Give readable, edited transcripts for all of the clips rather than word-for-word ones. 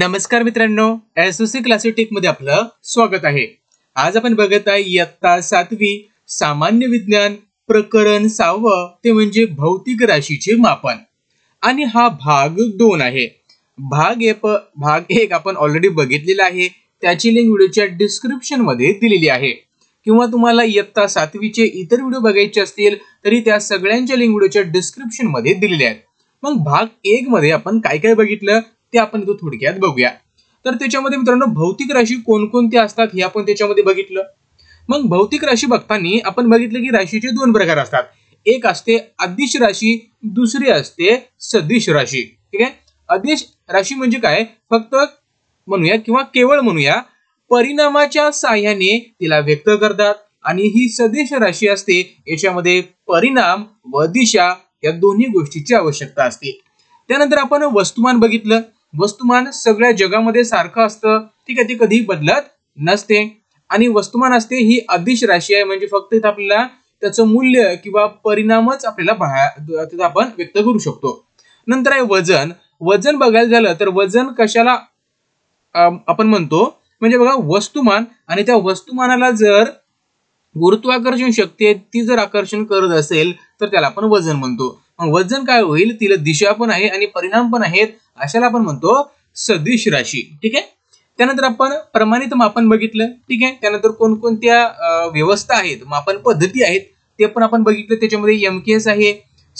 नमस्कार मित्रांनो, SVC classes take मध्ये आपलं स्वागत आहे। आज आपण बघत आहे इयत्ता 7वी सामान्य विज्ञान प्रकरण 6 ते म्हणजे भौतिक राशीचे मापन आणि हा भाग 2 आहे। भाग 1 आपण ऑलरेडी बघितलेला आहे, त्याची लिंक व्हिडिओच्या डिस्क्रिप्शन मध्ये दिलेली आहे किंवा तुम्हाला इयत्ता 7वी चे इतर व्हिडिओ बघायचे असतील तरी त्या सगळ्यांच्या लिंक व्हिडिओच्या डिस्क्रिप्शन मध्ये दिलेल्या आहेत। मग भाग 1 मध्ये आपण काय काय बघितलं ते आपण तो थोडक्यात बघूया। तर त्याच्यामध्ये मित्रांनो भौतिक राशी कोणकोणत्या असतात हे आपण त्याच्यामध्ये बघितलं। मग भौतिक राशी बघताना आपण बघितलं की राशीचे 2 प्रकार असतात, एक असते अदिश राशी, दुसरी असते सदिश राशी। ठीक आहे, अदिश राशी म्हणजे काय, फक्त म्हणूया किंवा केवळ म्हणूया परिणामाच्या साहाय्याने तिला व्यक्त करतात, आणि ही सदिश राशी असते याच्यामध्ये परिणाम व दिशा या दोन्ही गोष्टीची आवश्यकता असते। त्यानंतर आपण वस्तुमान बघितलं, वस्तुमान सगळ्या जगामध्ये सारखं असतं, ठीक आहे, ते कधी बदलत नसते आणि वस्तुमान असते ही अदिश राशी आहे, म्हणजे फक्त इथे आपल्याला त्याचं मूल्य किंवा परिणामच आपल्याला तिथे आपण व्यक्त करू शकतो। नंतर आहे वजन। वजन बघायला झालं तर वजन कशाला आपण म्हणतो, म्हणजे बघा वस्तुमान आणि त्या वस्तुमानाला जर गुरुत्वाकर्षण शक्ती ती जर आकर्षण करत असेल तर त्याला आपण वजन म्हणतो। मग वजन काय होईल, तिला दिशा पण आहे आणि परिणाम पण आहेत, अशाला आपण म्हणतो सदिश राशी। ठीक आहे, त्यानंतर आपण प्रमाणित मापन बघितलं। ठीक आहे, त्यानंतर कोणकोणत्या व्यवस्था आहेत, मापन पद्धती आहेत ते पण आपण बघितलं। त्याच्यामध्ये एमकेएस आहे,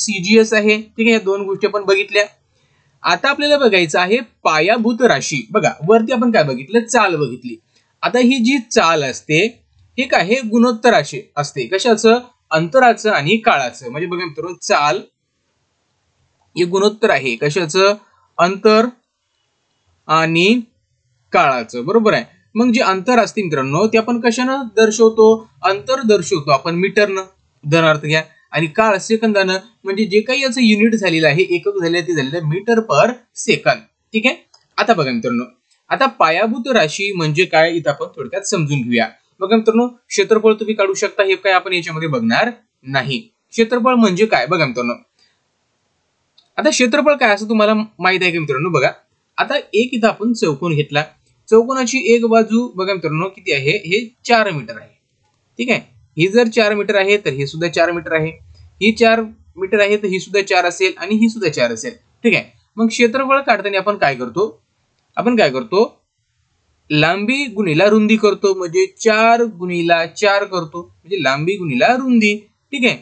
सीजीएस आहे, ठीक आहे, या 2 गोष्टी आपण बघितल्या। आता आपल्याला बघायचं आहे पायाभूत राशी। बघा वरती आपण काय बघितलं, चाल बघितली। आता ही जी चाल असते हे काय, हे गुणोत्तर राशी असते, कशाचं, अंतराचं आणि काळाचं। म्हणजे बघा मित्रांनो चाल हे गुणोत्तर आहे, कशाचं, अंतर आणि काळाचं, बरोबर आहे। मग जे अंतर असते मित्रांनो ते आपण कशानं दर्शवतो, अंतर दर्शवतो आपण मीटरनं, उदाहरणार्थ घ्या, आणि काळ सेकंदानं, म्हणजे जे काही याचं युनिट झालेलं आहे, एकक झाले ते झालेलं मीटर पर सेकंद। ठीक आहे, आता बघा मित्रांनो, आता पायाभूत राशी म्हणजे काय इथं आपण थोडक्यात समजून घेऊया। बघा मित्रांनो क्षेत्रफळ तुम्ही काढू शकता, हे काय आपण याच्यामध्ये बघणार नाही। क्षेत्रफळ म्हणजे काय बघा मित्रांनो, आता क्षेत्रफळ काय असं तुम्हाला माहित आहे की मित्रांनो, बघा आता एक इथं आपण चौकोन घेतला, चौकोनाची एक बाजू बघा मित्रांनो किती आहे, हे 4 मीटर आहे। ठीक आहे, ही जर 4 मीटर आहे तर हे सुद्धा 4 मीटर आहे, ही 4 मीटर आहे तर ही सुद्धा 4 असेल आणि ही सुद्धा 4 असेल। ठीक आहे, मग क्षेत्रफळ काढताना आपण काय करतो, लांबी गुणीला रुंदी करतो, म्हणजे 4 गुणीला 4 करतो, म्हणजे लांबी गुणीला रुंदी। ठीक आहे,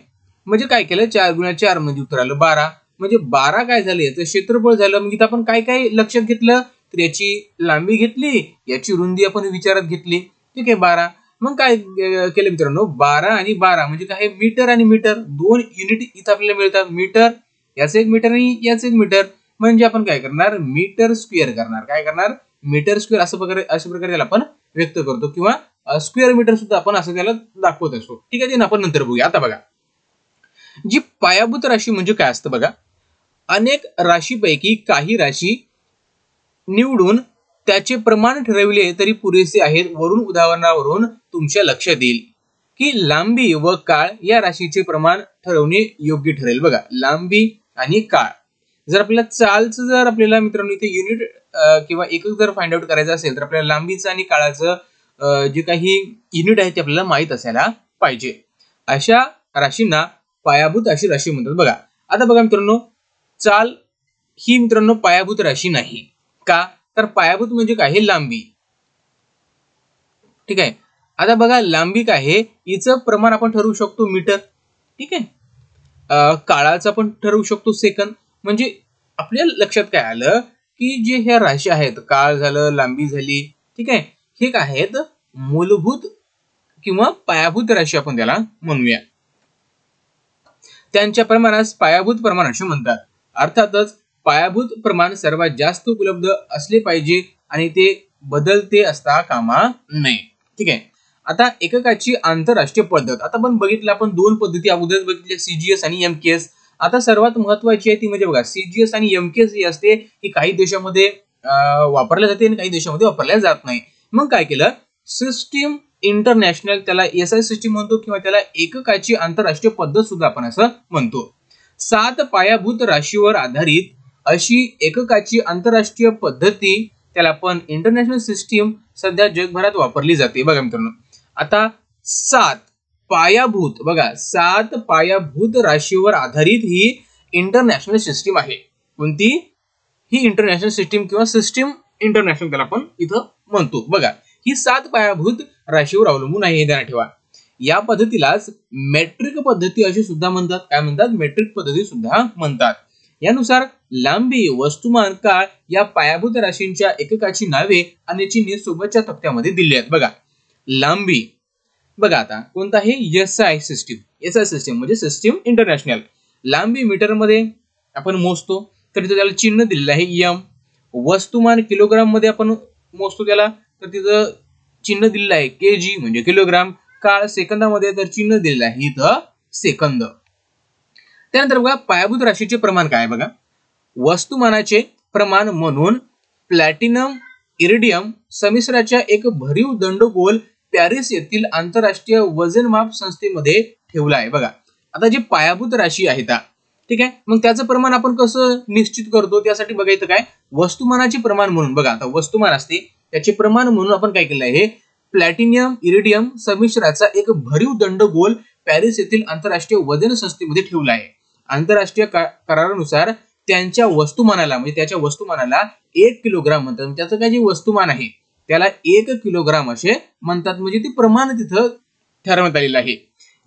म्हणजे काय केलं, 4 गुणीला 4 म्हणजे उत्तर आलं 12, म्हणजे 12 काय झाले याचं क्षेत्रफळ झालं। मग इथं आपण काय काय लक्षात घेतलं, तर याची लांबी घेतली, याची रुंदी आपण विचारात घेतली। ठीक आहे, 12 मग काय केलं मित्रांनो, 12 आणि 12 म्हणजे काय, मीटर आणि मीटर 2 युनिट इथं आपल्याला मिळतात, मीटर याचं 1 मीटर आणि याचं 1 मीटर, म्हणजे आपण काय करणार, मीटर स्क्वेअर करणार, काय करणार, मीटर स्क्वेअर, अशा प्रकारे त्याला आपण व्यक्त करतो किंवा स्क्वेअर मीटर सुद्धा आपण असं त्याला दाखवत असतो। ठीक आहे, ते आपण नंतर बघूया। आता बघा जी पायाभूत राशी म्हणजे काय असतं, बघा अनेक राशीपैकी काही राशी निवडून त्याचे प्रमाण ठरविले तरी पुरेसे आहेत। वरून उदाहरणावरून तुमच्या लक्षात येईल की लांबी व काळ या राशीचे प्रमाण ठरवणे योग्य ठरेल। बघा लांबी आणि काळ, जर आपल्याला चालचं जर आपल्याला मित्रांनो इथे युनिट किंवा एकक जर फाइंड आउट करायचं असेल तर आपल्याला लांबीचं आणि काळाचं जे काही युनिट आहे ते आपल्याला माहित असायला पाहिजे। अशा राशींना पायाभूत अशी राशी म्हणतात। बघा आता बघा मित्रांनो, चाल ही मित्रांनो पायाभूत राशी नाही, का तर पायाभूत म्हणजे काय, हे लांबी। ठीक आहे, आता बघा लांबी काय आहे, हिचं प्रमाण आपण ठरवू शकतो मीटर। ठीक आहे, काळाचं आपण ठरवू शकतो सेकंद। म्हणजे आपल्या लक्षात काय आलं की जे ह्या राशी आहेत, काळ झालं, लांबी झाली, ठीक आहे, हे काय आहेत मूलभूत किंवा पायाभूत राशी आपण त्याला म्हणूया। त्यांच्या प्रमाणास पायाभूत प्रमाण असे म्हणतात। अर्थातच पायाभूत प्रमाण सर्वात जास्त उपलब्ध असले पाहिजे आणि ते बदलते असता कामा नये। ठीक आहे, आता एककाची आंतरराष्ट्रीय पद्धत, आता पण बघितलं आपण 2 पद्धती अगोदर बघितल्या, सीजीएस आणि एमकेएस। आता सर्वात महत्वाची आहे ती म्हणजे बघा सीजीएस आणि एमकेएस ही असते की काही देशामध्ये वापरल्या जाते आणि काही देशामध्ये वापरल्या जात नाही। मग काय केलं, सिस्टीम इंटरनॅशनल, त्याला एसआय सिस्टीम म्हणतो किंवा त्याला एककाची आंतरराष्ट्रीय पद्धत सुद्धा आपण असं म्हणतो। 7 पायाभूत राशीवर आधारित अशी एककाची आंतरराष्ट्रीय पद्धती त्याला आपण इंटरनॅशनल सिस्टीम सध्या जगभरात वापरली जाते। बघा मित्रांनो, आता 7 पायाभूत राशीवर आधारित ही इंटरनॅशनल सिस्टीम आहे। कोणती ही इंटरनॅशनल सिस्टीम किंवा सिस्टीम इंटरनॅशनल त्याला आपण इथं म्हणतो। बघा, ही 7 पायाभूत राशीवर अवलंबून आहे, ध्यानात ठेवा। या पद्धतीलाच मेट्रिक पद्धती अशी सुद्धा म्हणतात। काय म्हणतात? मेट्रिक पद्धती सुद्धा म्हणतात। यानुसार लांबी, वस्तुमान, काळ या पायाभूत राशींच्या एककाची नावे आणि चिन्हे सोबतच्या तक्त्यामध्ये दिली आहेत। बघा, लांबी, बघा आता कोणता आहे? एसआय सिस्टीम म्हणजे सिस्टीम इंटरनॅशनल। लांबी मीटर मध्ये आपण मोजतो, तर तिथे त्याला चिन्ह दिलेलं आहे एम। वस्तुमान किलोग्राम मध्ये आपण मोजतो त्याला, तर तिथे चिन्ह दिलेलं आहे केजी म्हणजे किलोग्राम। काळ सेकंदामध्ये तर चिन्ह दिलेलं आहे इथं सेकंद। त्यानंतर बघा, पायाभूत राशीचे प्रमाण काय? बघा, वस्तुमानाचे प्रमाण म्हणून प्लॅटिनम इरिडियम समिश्राच्या एक भरीव दंडगोल पॅरिस येथील आंतरराष्ट्रीय वजनमाप संस्थेमध्ये ठेवला आहे। बघा, आता जे पायाभूत राशी आहे ता, ठीक आहे, मग त्याचं प्रमाण आपण कसं निश्चित करतो? त्यासाठी बघा इथं काय, वस्तुमानाचे प्रमाण म्हणून, बघा आता वस्तुमान असते त्याचे प्रमाण म्हणून आपण काय केलं आहे, प्लॅटिनियम इरिडियम समिश्राचा एक भरीव दंडगोल पॅरिस येथील आंतरराष्ट्रीय वजन संस्थेमध्ये ठेवला आहे। आंतरराष्ट्रीय करारानुसार त्यांच्या वस्तुमानाला म्हणजे त्याच्या वस्तुमानाला 1 किलोग्राम म्हणतात। त्याचं काय जे वस्तुमान आहे त्याला 1 किलोग्राम असे म्हणतात, म्हणजे ते प्रमाण तिथं ठरवण्यात आलेलं आहे।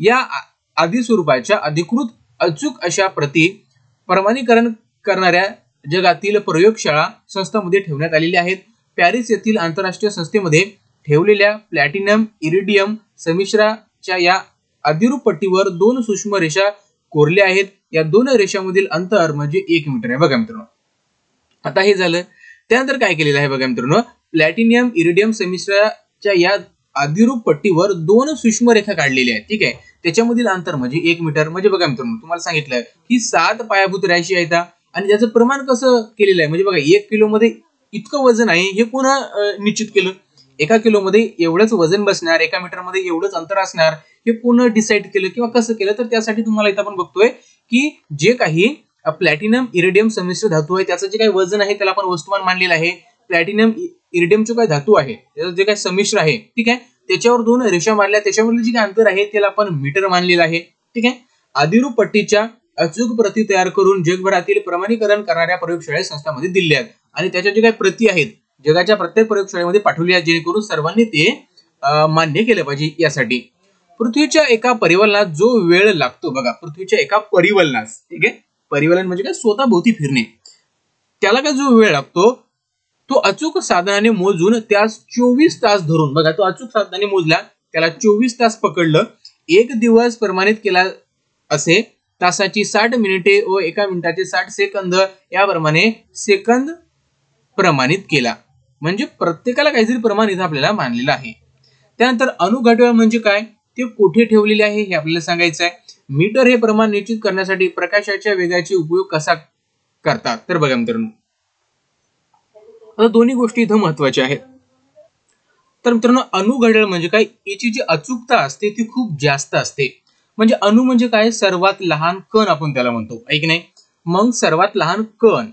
या आदी स्वरूपाच्या अधिकृत अचूक अशा प्रती प्रमाणीकरण करणाऱ्या जगातील प्रयोगशाळा संस्थांमध्ये ठेवण्यात आलेल्या आहेत। पॅरिस येथील आंतरराष्ट्रीय संस्थेमध्ये ठेवलेल्या प्लॅटिनम इरिडियम समिश्राच्या या अधिरूप पट्टीवर 2 सूक्ष्म रेषा कोरल्या आहेत। या 2 रेषांमधील अंतर म्हणजे 1 मीटर आहे। बघा मित्रांनो, आता हे झालं। त्यानंतर काय केलेलं आहे? बघा मित्रांनो, प्लॅटिनियम इरिडियम समिश्राच्या या अधिरूप पट्टीवर 2 सूक्ष्म रेखा काढलेल्या आहेत, ठीक आहे, त्याच्यामधील अंतर म्हणजे 1 मीटर। म्हणजे बघा मित्रांनो, तुम्हाला सांगितलं ही 7 पायाभूत राशी आहेत आणि त्याचं प्रमाण कसं केलेलं आहे, म्हणजे बघा 1 किलो मध्ये इतकं वजन आहे हे पुन्हा निश्चित केलं, 1 किलो मध्ये एवढंच वजन बसणार, 1 मीटर मध्ये एवढंच अंतर असणार, हे पुन्हा डिसाईड केलं किंवा कसं केलं? तर त्यासाठी तुम्हाला इथं आपण बघतोय की जे काही प्लॅटिनम इरिडियम संमिश्र धातू आहे त्याचं जे काही वजन आहे त्याला आपण वस्तुमान मानलेलं आहे। प्लॅटिनम इरिडियम जो काही धातू आहे त्याचं जे काही संमिश्र आहे, ठीक आहे, त्याच्यावर 2 रेषा मारल्या, त्याच्यावर जे काही अंतर आहे त्याला आपण मीटर मानलेलं आहे, ठीक आहे। अधिरूप पट्टीच्या अचूक प्रती तयार करून जगभरातील प्रमाणीकरण करणाऱ्या प्रयोगशाळे संस्थांमध्ये दिल्या आहेत आणि त्याच्या जे काही प्रती आहेत जगाच्या प्रत्येक प्रयोगशाळेमध्ये पाठवली आहे, जेणेकरून सर्वांनी ते मान्य केलं पाहिजे। यासाठी पृथ्वीच्या एका परिवलनात जो वेळ लागतो, बघा पृथ्वीच्या एका परिवलनास, ठीक आहे, परिवलन म्हणजे काय, स्वतः भोवती फिरणे, त्याला काय जो वेळ लागतो तो अचूक साधनाने मोजून त्यास 24 तास धरून, बघा तो अचूक साधनाने मोजला, त्याला 24 तास पकडलं, 1 दिवस प्रमाणित केला असे तासाची 60 मिनिटे व 1 मिनिटाचे 60 सेकंद याप्रमाणे सेकंद प्रमाणित केला। म्हणजे प्रत्येकाला काहीतरी प्रमाण इथं आपल्याला मानलेलं आहे। त्यानंतर अणुघटवेळ म्हणजे काय, ते कुठे ठेवलेले आहे हे आपल्याला सांगायचं आहे। मीटर हे प्रमाण निश्चित करण्यासाठी प्रकाशाच्या वेगाचा उपयोग कसा करतात? तर बघा मित्रांनो, आता दोन्ही गोष्टी इथं महत्वाच्या आहेत। तर मित्रांनो, अणुघटवेळ म्हणजे काय, याची जी अचूकता असते ती खूप जास्त असते। म्हणजे अणु म्हणजे काय, सर्वात लहान कण आपण त्याला म्हणतो, ऐक नाही, मग सर्वात लहान कण,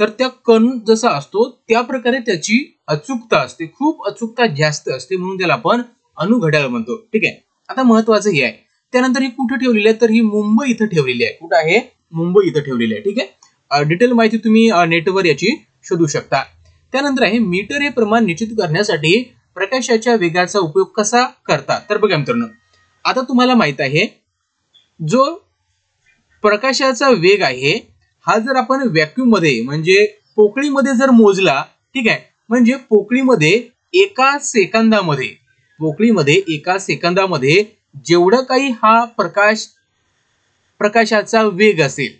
तर त्या कण जसा असतो त्या प्रकारे त्याची अचूकता असते, खूप अचूकता जास्त असते, म्हणून त्याला आपण अणुघड्याळ म्हणतो, ठीक आहे। आता महत्वाचं हे आहे। त्यानंतर ही कुठे ठेवलेली आहे, तर ही मुंबई इथं ठेवलेली आहे। कुठं आहे? मुंबई इथं ठेवलेली आहे, ठीक आहे। डिटेल माहिती तुम्ही नेटवर याची शोधू शकता। त्यानंतर आहे मीटर हे प्रमाण निश्चित करण्यासाठी प्रकाशाच्या वेगाचा उपयोग कसा करतात? तर बघा मित्रांनो, आता तुम्हाला माहित आहे जो प्रकाशाचा वेग आहे हा जर आपण व्हॅक्यूम मध्ये म्हणजे पोकळीमध्ये जर मोजला, ठीक आहे, म्हणजे पोकळीमध्ये एका सेकंदामध्ये जेवढं काही हा प्रकाशाचा वेग असेल,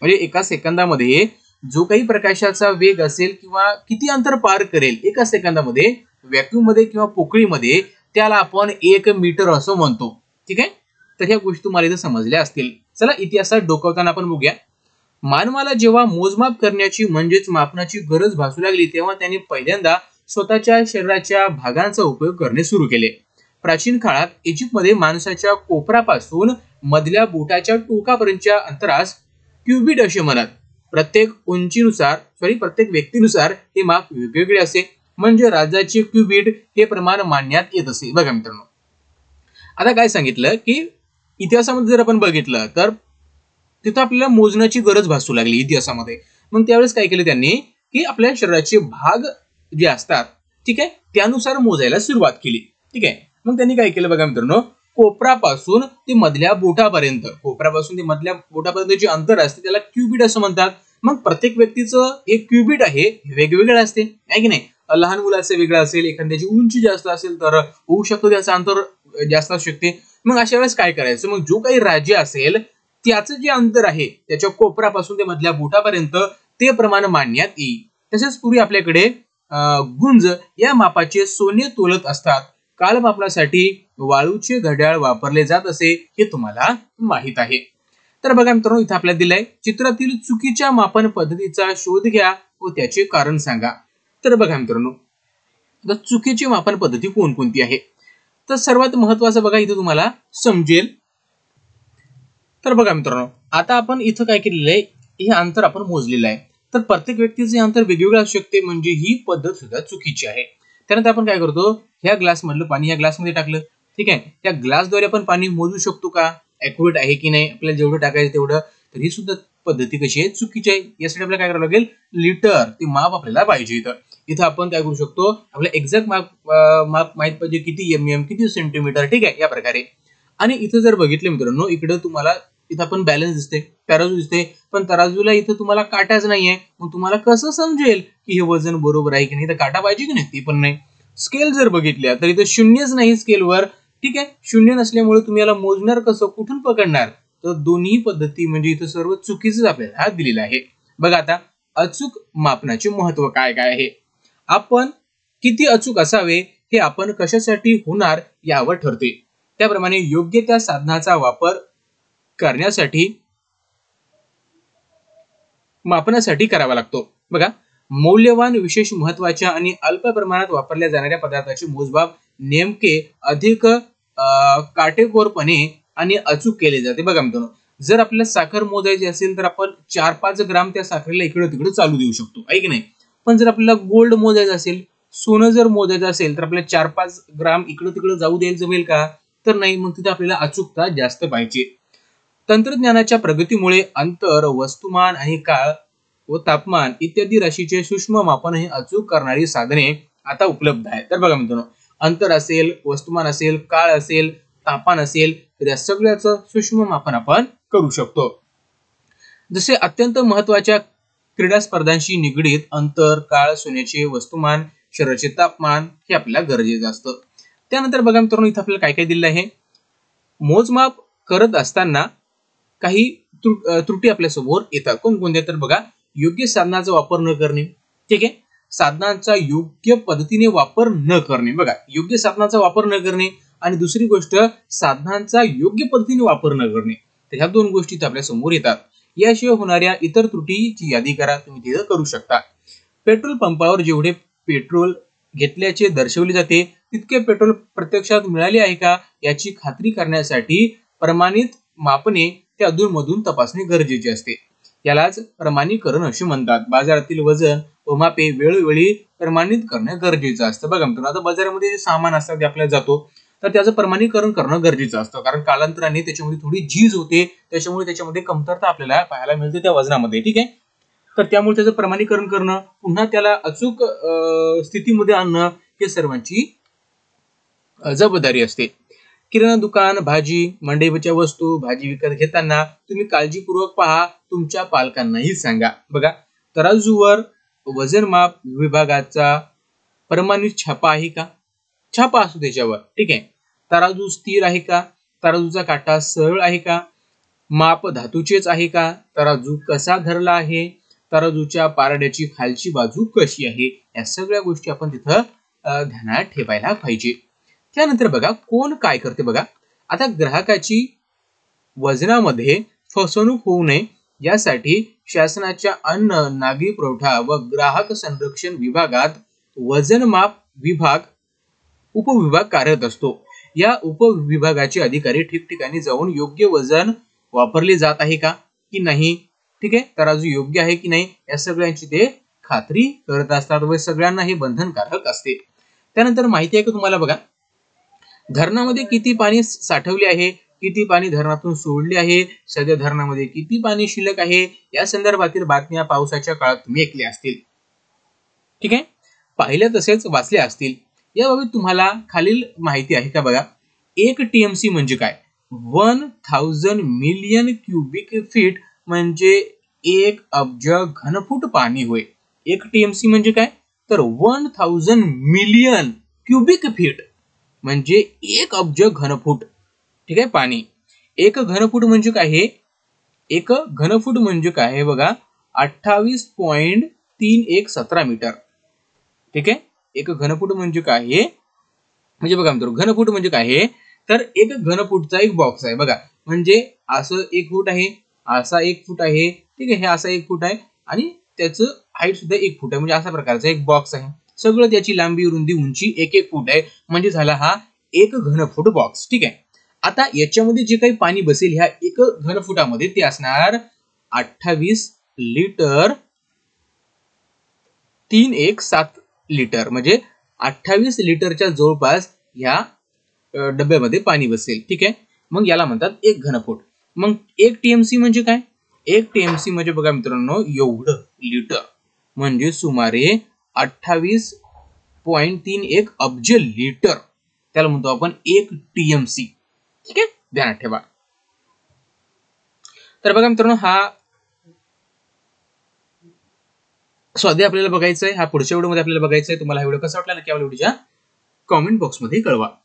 म्हणजे एका सेकंदामध्ये जो काही प्रकाशाचा वेग असेल किंवा किती अंतर पार करेल एका सेकंदामध्ये व्हॅक्यूम मध्ये किंवा पोकळीमध्ये, त्याला आपण 1 मीटर असं म्हणतो, ठीक आहे। तर ह्या गोष्टी तुम्हाला इथे समजल्या असतील। चला इतिहासात डोकावताना आपण बघूया। मानवाला जेव्हा मोजमाप करण्याची म्हणजेच मापनाची गरज भासू लागली तेव्हा त्यांनी पहिल्यांदा स्वतःच्या शरीराच्या भागांचा उपयोग करणे सुरू केले। प्राचीन काळात इजिप्तमध्ये माणसाच्या कोपरापासून मधल्या बोटाच्या टोकापर्यंतच्या अंतरास क्युबिट असे म्हणत। प्रत्येक उंचीनुसार प्रत्येक व्यक्तीनुसार हे माप वेगवेगळे असे म्हणजे राजाचे क्यूबिट हे प्रमाण मानण्यात येत असे। बघा मित्रांनो आता काय सांगितलं की इतिहासामध्ये जर आपण बघितलं तर तिथे आपल्याला मोजण्याची गरज भासू लागली इतिहासामध्ये। मग त्यावेळेस काय केलं त्यांनी की आपल्या शरीराचे भाग जे असतात ठीक आहे त्यानुसार मोजायला सुरुवात केली ठीक आहे। मग त्यांनी काय केलं बघा मित्रांनो कोपरापासून ते मधल्या बोटापर्यंत जे अंतर असते त्याला क्यूबिट असं म्हणतात। मग प्रत्येक व्यक्तीचं एक क्यूबिट आहे वेगवेगळे असते आहे की नाही। लहान मुलाचं वेगळं असेल एखाद्याची उंची जास्त असेल तर होऊ शकतो त्याचं अंतर जास्त असू शकते। मग अशा वेळेस काय करायचं मग जो काही राज्य असेल त्याचं जे अंतर आहे त्याच्या कोपरापासून ते मधल्या बोटापर्यंत ते प्रमाण मानण्यात येईल। तसेच पूर्वी आपल्याकडे गुंज या मापाचे सोने तोलत असतात काल मापनासाठी वाळूचे घड्याळ वापरले जात असे हे तुम्हाला माहित आहे। तर बघा मित्रांनो इथे आपल्याला दिलंय चित्रातील चुकीच्या मापन पद्धतीचा शोध घ्या व त्याचे कारण सांगा। तर बघा मित्रांनो आता चुकीची मापन पद्धती कोणकोणती आहे तर सर्वात महत्त्वाचं बघा इथे तुम्हाला समजेल। तर बघा मित्रांनो आता आपण इथे काय केलेलं आहे हे अंतर आपण मोजलेलं आहे तर प्रत्येक व्यक्तीचे अंतर वेगवेगळे असू शकते म्हणजे ही पद्धत सुद्धा चुकीची आहे। त्यानंतर आपण काय करतो ह्या ग्लास मधलं पाणी या ग्लासमध्ये टाकलं ठीक आहे त्या ग्लासद्वारे आपण पाणी मोजू शकतो का ॲक्युरेट आहे की नाही आपल्याला जेवढं टाकायचं तेवढं तर ही सुद्धा पद्धती कशी आहे चुकीची आहे। यासाठी आपल्याला काय करावं लागेल लिटर ते माप आपल्याला पाहिजे इथं आपण काय करू शकतो आपल्याला एक्झॅक्ट माप माहित पाहिजे किती एमएम किती सेंटीमीटर ठीक आहे या प्रकारे। आणि इथं जर बघितलं मित्रांनो इकडे तुम्हाला इथं आपण बॅलन्स दिसते तराजू दिसते पण तराजूला इथं तुम्हाला काटाच नाहीये मग तुम्हाला कसं समजेल की हे वजन बरोबर आहे की नाही तर काटा पाहिजे की नाही ती पण नाही। स्केल जर बघितल्या तर इथं शून्यच नाही स्केलवर ठीक आहे शून्य नसल्यामुळे तुम्ही याला मोजणार कसं कुठून पकडणार तर दोन्ही पद्धती म्हणजे इथं सर्व चुकीचंच आपल्याला दिलेलं आहे। बघा आता अचूक मापनाचे महत्व काय काय आहे आपण किती अचूक असावे हे आपण कशासाठी होणार यावर ठरते त्याप्रमाणे योग्य त्या साधनाचा वापर करण्यासाठी मापनासाठी करावा लागतो। बघा मौल्यवान विशेष महत्वाच्या आणि अल्प प्रमाणात वापरल्या जाणाऱ्या पदार्थाचे मोजमाप नेमके अधिक काटेकोरपणे आणि अचूक केले जाते। बघा मित्रांनो जर आपल्याला साखर मोजायची असेल तर आपण 4-5 ग्राम त्या साखरेला इकडे तिकडे चालू देऊ शकतो आहे की नाही। पण जर आपल्याला गोल्ड मोजायचं असेल सोनं जर मोजायचं असेल तर आपल्याला 4-5 ग्राम इकडे तिकडे जाऊ द्यायला जमेल का तर नाही मग तिथे आपल्याला अचूकता जास्त पाहिजे। तंत्रज्ञानाच्या प्रगतीमुळे अंतर वस्तुमान आणि काळ व तापमान इत्यादी राशीचे सूक्ष्म मापन हे अचूक करणारी साधने आता उपलब्ध आहेत। तर बघा मित्रांनो अंतर असेल वस्तुमान असेल काळ असेल तापमान असेल तर या सगळ्याचं सूक्ष्म मापन आपण करू शकतो। जसे अत्यंत महत्वाच्या क्रीडा स्पर्धांशी निगडीत अंतर काळ सोन्याचे वस्तुमान शरीराचे तापमान हे आपल्याला गरजेचं असतं। त्यानंतर बघा मित्रांनो इथे आपल्याला काय काय दिलेलं आहे मोजमाप करत असताना काही त्रुटी आपल्या समोर येतात कोणकोणत्या तर बघा योग्य साधनाचा वापर न करणे ठीक आहे साधनांचा योग्य पद्धतीने वापर न करणे बघा योग्य साधनाचा वापर न करणे आणि दुसरी गोष्ट साधनांचा योग्य पद्धतीने वापर न करणे तर ह्या दोन गोष्टी आपल्या समोर येतात। याशिवाय होणाऱ्या इतर त्रुटीची यादी करा तुम्ही तिथे करू शकता। पेट्रोल पंपावर जेवढे पेट्रोल घेतल्याचे दर्शवले जाते तितके पेट्रोल प्रत्यक्षात मिळाले आहे का याची खात्री करण्यासाठी प्रमाणित मापने ते अधूनमधून तपासणे गरजेचे असते यालाच प्रमाणीकरण असे म्हणतात। बाजारातील वजन व मापे वेळोवेळी प्रमाणित करणे गरजेचं असतं। बघा मित्रांनो आता बाजारामध्ये जे सामान असतं ते आपल्याला जातो तर त्याचं प्रमाणीकरण करणं गरजेचं असतं कारण कालांतराने त्याच्यामध्ये थोडी झीज होते त्याच्यामुळे त्याच्यामध्ये कमतरता आपल्याला पाहायला मिळते त्या वजनामध्ये ठीक आहे। तर त्यामुळे त्याचं प्रमाणीकरण करणं पुन्हा त्याला अचूक स्थितीमध्ये आणणं हे सर्वांची जबाबदारी असते। किराणा दुकान भाजी मंडईच्या वस्तू भाजी विकत घेताना तुम्ही काळजीपूर्वक पहा तुमच्या पालकांनाही सांगा। बघा तराजूवर वजनमाप विभागाचा प्रमाणित छापा आहे का छापा असतो त्याच्यावर ठीक आहे तराजू स्थिर आहे का तराजूचा काटा सरळ आहे का माप धातूचेच आहे का तराजू कसा धरला आहे तराजूच्या पारड्याची खालची बाजू कशी आहे या सगळ्या गोष्टी आपण तिथं ध्यानात ठेवायला पाहिजे। त्यानंतर बघा कोण काय करते बघा आता ग्राहकाची वजनामध्ये फसवणूक होऊ नये यासाठी शासनाच्या अन्न नागरी पुरवठा व ग्राहक संरक्षण विभागात वजनमाप विभाग उपविभाग कार्यरत असतो। या उपविभागाचे अधिकारी ठिकठिकाणी जाऊन योग्य वजन वापरले जात आहे का की नाही ठीक आहे तराजू योग्य आहे की नाही या सगळ्यांची ते खात्री करत असतात व सगळ्यांना हे बंधनकारक असते। त्यानंतर माहिती आहे की तुम्हाला बघा धरणामध्ये किती पाणी साठवले आहे, किती पाणी धरणातून सोडले आहे, सध्या धरणामध्ये किती पाणी शिल्लक आहे या संदर्भातील बातम्या पावसाच्या काळात तुम्ही ऐकल्या असतील, ठीक आहे पाहिल्या तसेच वाचल्या असतील। याबाबत तुम्हाला खालील माहिती आहे का बघा 1 टीएमसी म्हणजे काय 1000 मिलियन क्यूबिक फीट म्हणजे 1 अब्ज घनफूट पाणी होय। 1 टीएमसी म्हणजे काय तर 1000 मिलियन क्यूबिक फीट म्हणजे 1 अब्ज घनफूट, ठीक आहे पाणी। 1 घनफूट म्हणजे काय आहे 1 घनफूट म्हणजे काय आहे बघा 28.3117 मीटर, ठीक आहे 1 घनफूट म्हणजे काय आहे म्हणजे बघा मित्रांनो घनफूट म्हणजे काय आहे तर 1 घनफूटचा एक बॉक्स आहे बघा म्हणजे असं 1 फूट आहे, असा 1 फूट आहे, ठीक आहे हे असा 1 फूट आहे आणि त्याचं हाईट सुद्धा 1 फूट आहे म्हणजे अशा प्रकारचा एक बॉक्स आहे। सगळं त्याची लांबी रुंदी उंची 1 1 फूट आहे म्हणजे झाला हा 1 घनफूट बॉक्स, ठीक आहे। आता याच्यामध्ये जे काही पाणी बसेल ह्या 1 घनफुटामध्ये ते असणार 28 लिटर 317 लिटर म्हणजे 28 लिटरच्या जवळपास ह्या डब्यामध्ये पाणी बसेल, ठीक आहे। मग याला म्हणतात 1 घनफूट। मग 1 टीएमसी म्हणजे काय 1 टीएमसी म्हणजे बघा मित्रांनो एवढं लिटर म्हणजे सुमारे 28.31 अब्ज लिटर त्याला म्हणतो आपण 1 टीएमसी, ठीक आहे ध्यानात ठेवा। तर बघा मित्रांनो हा स्वाध्याय आपल्याला बघायचा आहे, हा पुढच्या व्हिडिओमध्ये आपल्याला बघायचा आहे। तुम्हाला हा व्हिडिओ कसा वाटला नक्की आपल्या व्हिडिओच्या कॉमेंट बॉक्समध्ये कळवा।